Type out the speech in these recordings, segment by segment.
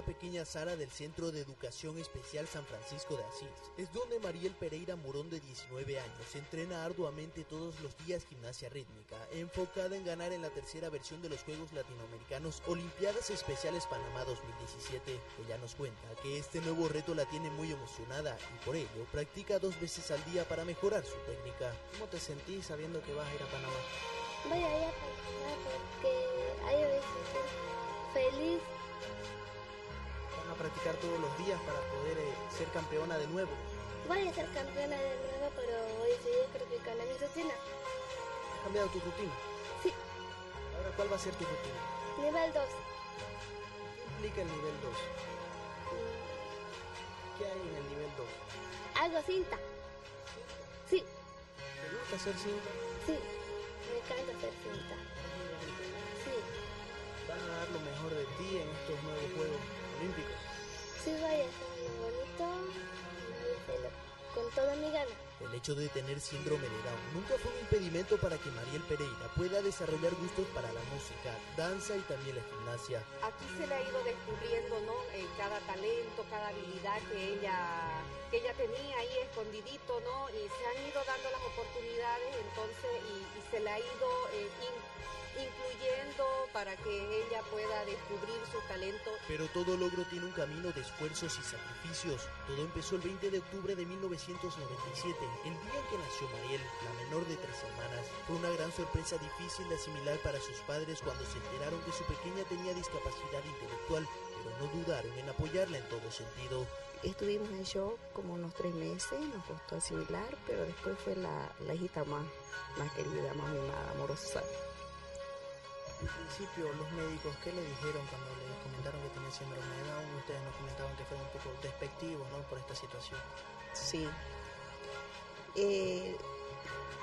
esta pequeña sala del Centro de Educación Especial San Francisco de Asís. Es donde Mariel Pereira Murón, de 19 años, entrena arduamente todos los días gimnasia rítmica, enfocada en ganar en la tercera versión de los Juegos Latinoamericanos Olimpiadas Especiales Panamá 2017. Ella nos cuenta que este nuevo reto la tiene muy emocionada y por ello practica 2 veces al día para mejorar su técnica. ¿Cómo te sentís sabiendo que vas a ir a Panamá? Voy a ir a Panamá porque hay veces feliz. Van a practicar todos los días para poder ser campeona de nuevo. Voy a ser campeona de nuevo, pero voy a seguir practicando mi rutina. ¿Has cambiado tu rutina? Sí. Ahora, ¿cuál va a ser tu rutina? Nivel 2. ¿Qué implica el nivel 2? ¿Qué hay en el nivel 2? Hago cinta. Sí. ¿Te gusta hacer cinta? Sí, me encanta hacer cinta. Sí. ¿Vas a dar lo mejor de ti en estos nuevos Juegos Olímpicos? Sí, voy a hacer lo bonito con toda mi gana. El hecho de tener síndrome de Down nunca fue un impedimento para que Mariel Pereira pueda desarrollar gustos para la música, danza y también la gimnasia. Aquí se le ha ido descubriendo, ¿no? Cada talento, cada habilidad que ella tenía ahí escondidito, ¿no? Y se han ido dando las oportunidades, entonces, y se le ha ido incluyendo para que ella pueda descubrir su talento. Pero todo logro tiene un camino de esfuerzos y sacrificios. Todo empezó el 20 de octubre de 1997, el día en que nació Mariel, la menor de 3 hermanas. Fue una gran sorpresa difícil de asimilar para sus padres cuando se enteraron que su pequeña tenía discapacidad intelectual, pero no dudaron en apoyarla en todo sentido. Estuvimos en shock como unos 3 meses, nos costó asimilar, pero después fue la hijita más querida, más mimada, amorosa. Al principio, los médicos, ¿qué le dijeron cuando les comentaron que tenía síndrome de Down? Ustedes nos comentaban que fueron un poco despectivos, ¿no?, por esta situación. Sí.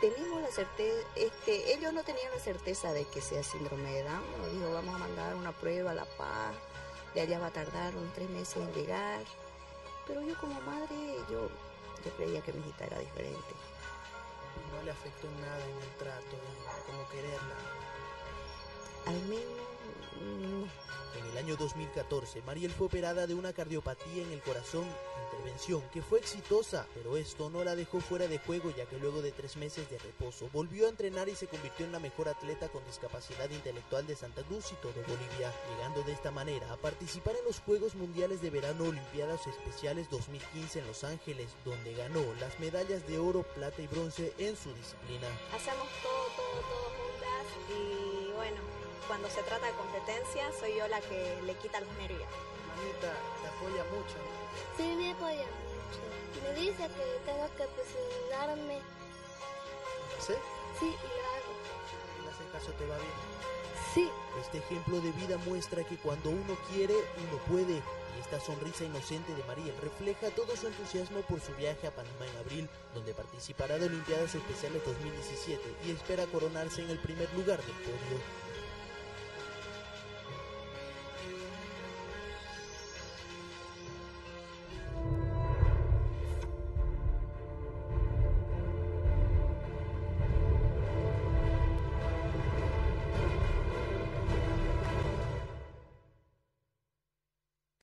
Tenemos la certeza, ellos no tenían la certeza de que sea síndrome de Down. Nos dijo, vamos a mandar una prueba a La Paz, de allá va a tardar unos 3 meses en llegar. Pero yo como madre, yo creía que mi hijita era diferente. No le afectó nada en el trato, como quererla. Al menos. En el año 2014, Mariel fue operada de una cardiopatía en el corazón, intervención que fue exitosa, pero esto no la dejó fuera de juego, ya que luego de 3 meses de reposo volvió a entrenar y se convirtió en la mejor atleta con discapacidad intelectual de Santa Cruz y todo Bolivia, llegando de esta manera a participar en los Juegos Mundiales de Verano Olimpiadas Especiales 2015 en Los Ángeles, donde ganó las medallas de oro, plata y bronce en su disciplina. Hacemos todo juntas y bueno. Cuando se trata de competencia, soy yo la que le quita los nervios. Mamita, ¿te apoya mucho? Sí, me apoya mucho. Me dice que tengo que presionarme. ¿Sí? Sí, y lo hago. ¿En ese caso te va bien? Sí. Este ejemplo de vida muestra que cuando uno quiere, uno puede. Y esta sonrisa inocente de Mariel refleja todo su entusiasmo por su viaje a Panamá en abril, donde participará de Olimpiadas Especiales 2017 y espera coronarse en el primer lugar del podio.